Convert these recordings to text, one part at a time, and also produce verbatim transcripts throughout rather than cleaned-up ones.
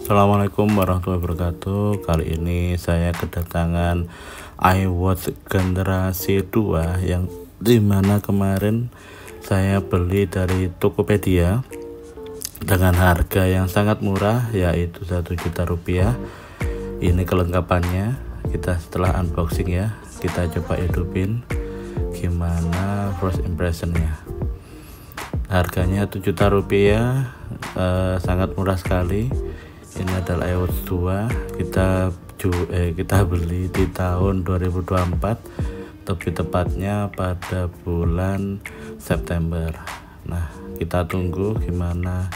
Assalamualaikum warahmatullahi wabarakatuh. Kali ini saya kedatangan iWatch generasi dua yang dimana kemarin saya beli dari Tokopedia dengan harga yang sangat murah, yaitu satu juta rupiah. Ini kelengkapannya. Kita setelah unboxing ya, kita coba hidupin gimana first impressionnya. Harganya tujuh juta rupiah, eh, sangat murah sekali. Ini adalah iWatch dua, kita eh, kita beli di tahun dua ribu dua puluh empat, lebih tepatnya pada bulan September. Nah, kita tunggu gimana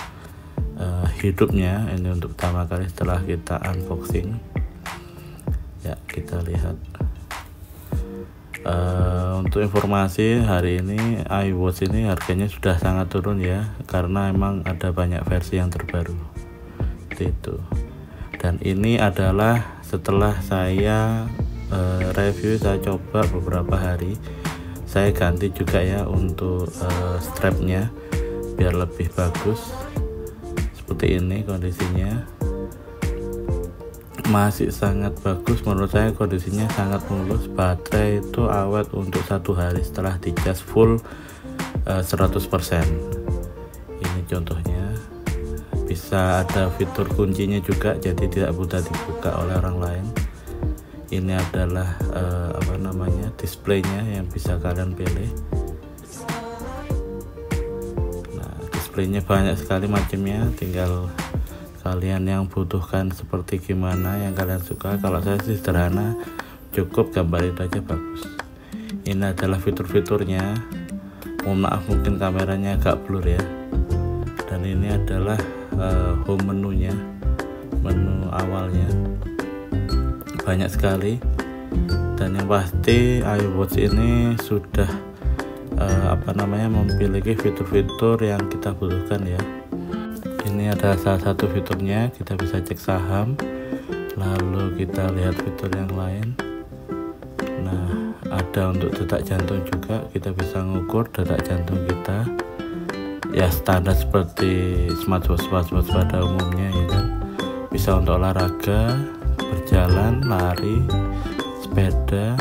eh, hidupnya. Ini untuk pertama kali setelah kita unboxing ya, kita lihat. Uh, untuk informasi, hari ini iWatch ini harganya sudah sangat turun ya, karena emang ada banyak versi yang terbaru itu. Dan ini adalah setelah saya uh, review, saya coba beberapa hari, saya ganti juga ya untuk uh, strapnya biar lebih bagus. Seperti ini kondisinya, masih sangat bagus menurut saya, kondisinya sangat mulus. Baterai itu awet untuk satu hari setelah di cas full uh, seratus persen. Ini contohnya, bisa ada fitur kuncinya juga, jadi tidak mudah dibuka oleh orang lain. Ini adalah uh, apa namanya, displaynya yang bisa kalian pilih. Nah, displaynya banyak sekali macamnya, tinggal kalian yang butuhkan seperti gimana yang kalian suka. Kalau saya sih sederhana, cukup gambar itu aja bagus. Ini adalah fitur-fiturnya. Mohon maaf mungkin kameranya agak blur ya. Dan ini adalah uh, home menunya, menu awalnya banyak sekali. Dan yang pasti iWatch ini sudah uh, apa namanya memiliki fitur-fitur yang kita butuhkan ya. Ini ada salah satu fiturnya, kita bisa cek saham, lalu kita lihat fitur yang lain. Nah, ada untuk detak jantung juga, kita bisa ngukur detak jantung kita ya, standar seperti smartwatch smartwatch pada umumnya ya kan. Bisa untuk olahraga, berjalan, lari, sepeda,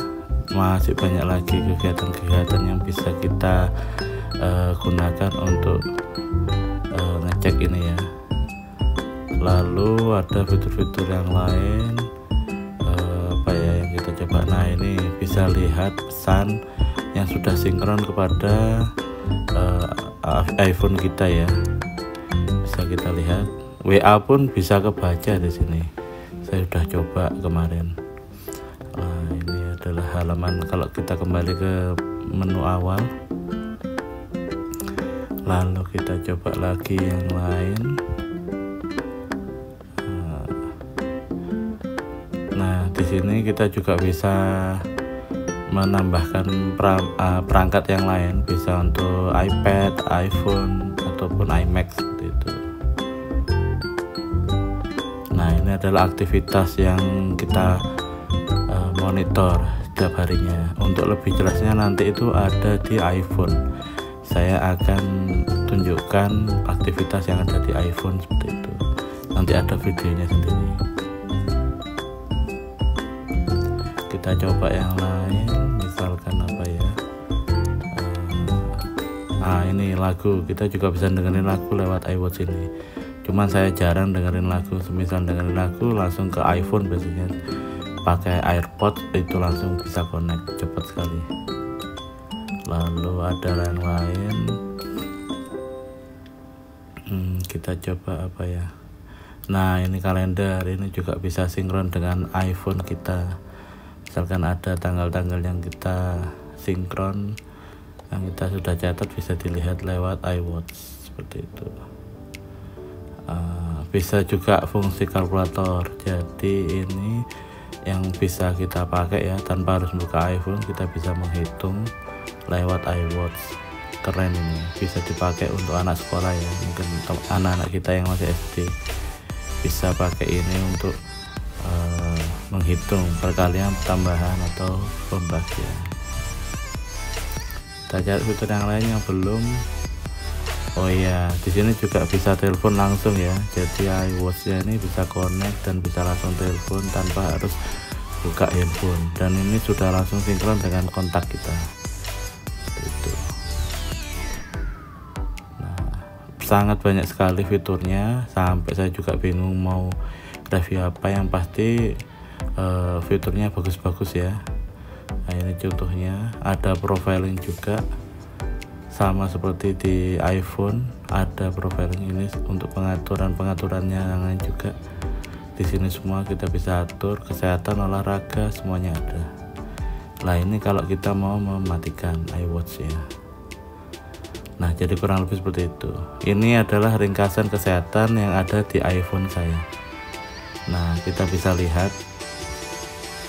masih banyak lagi kegiatan-kegiatan yang bisa kita uh, gunakan untuk uh, ngecek ini ya. Lalu ada fitur-fitur yang lain, eh, apa ya yang kita coba. Nah, ini bisa lihat pesan yang sudah sinkron kepada eh, iPhone kita ya, bisa kita lihat. W A pun bisa kebaca di sini, saya sudah coba kemarin. Nah, ini adalah halaman, kalau kita kembali ke menu awal, lalu kita coba lagi yang lain. Nah, di sini kita juga bisa menambahkan perangkat yang lain, bisa untuk iPad, iPhone, ataupun iMac seperti itu. Nah, ini adalah aktivitas yang kita uh, monitor setiap harinya. Untuk lebih jelasnya nanti itu ada di iPhone. Saya akan tunjukkan aktivitas yang ada di iPhone seperti itu. Nanti ada videonya sendiri. Kita coba yang lain, misalkan apa ya, ah ini lagu, kita juga bisa dengerin lagu lewat iWatch ini. Cuman saya jarang dengerin lagu, semisal dengerin lagu langsung ke iPhone, biasanya pakai AirPods, itu langsung bisa connect cepat sekali. Lalu ada yang lain, hmm, kita coba apa ya. Nah, ini kalender, ini juga bisa sinkron dengan iPhone kita. Misalkan ada tanggal-tanggal yang kita sinkron, yang kita sudah catat, bisa dilihat lewat iWatch seperti itu. Uh, bisa juga fungsi kalkulator, jadi ini yang bisa kita pakai ya, tanpa harus buka iPhone, kita bisa menghitung lewat iWatch. Keren ini, bisa dipakai untuk anak sekolah ya, mungkin anak-anak kita yang masih S D bisa pakai ini untuk menghitung perkalian, tambahan, atau pembagian. Kita cari fitur yang lain yang belum Oh iya, di sini juga bisa telepon langsung ya. Jadi iWatch-nya ini bisa connect dan bisa langsung telepon tanpa harus buka handphone, dan ini sudah langsung sinkron dengan kontak kita. Itu. Nah, sangat banyak sekali fiturnya, sampai saya juga bingung mau review apa. Yang pasti uh, fiturnya bagus-bagus ya. Nah, ini contohnya, ada profiling juga. Sama seperti di iPhone, ada profiling ini untuk pengaturan-pengaturannya yang lain juga. Di sini semua kita bisa atur, kesehatan, olahraga, semuanya ada. Nah, ini kalau kita mau mematikan iWatch ya. Nah, jadi kurang lebih seperti itu. Ini adalah ringkasan kesehatan yang ada di iPhone saya. Nah, kita bisa lihat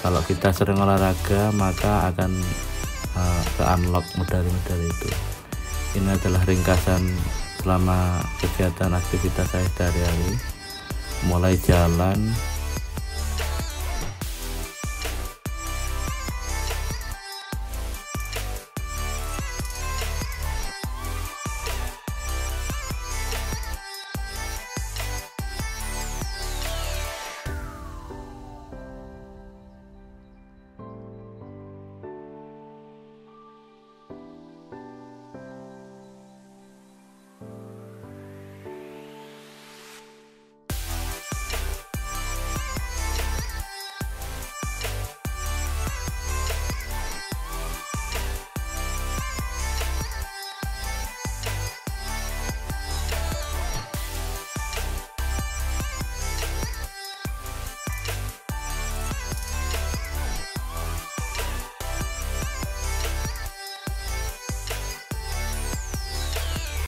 kalau kita sering olahraga maka akan uh, ke unlock medali-medali itu. Ini adalah ringkasan selama kegiatan aktivitas saya sehari-hari, mulai jalan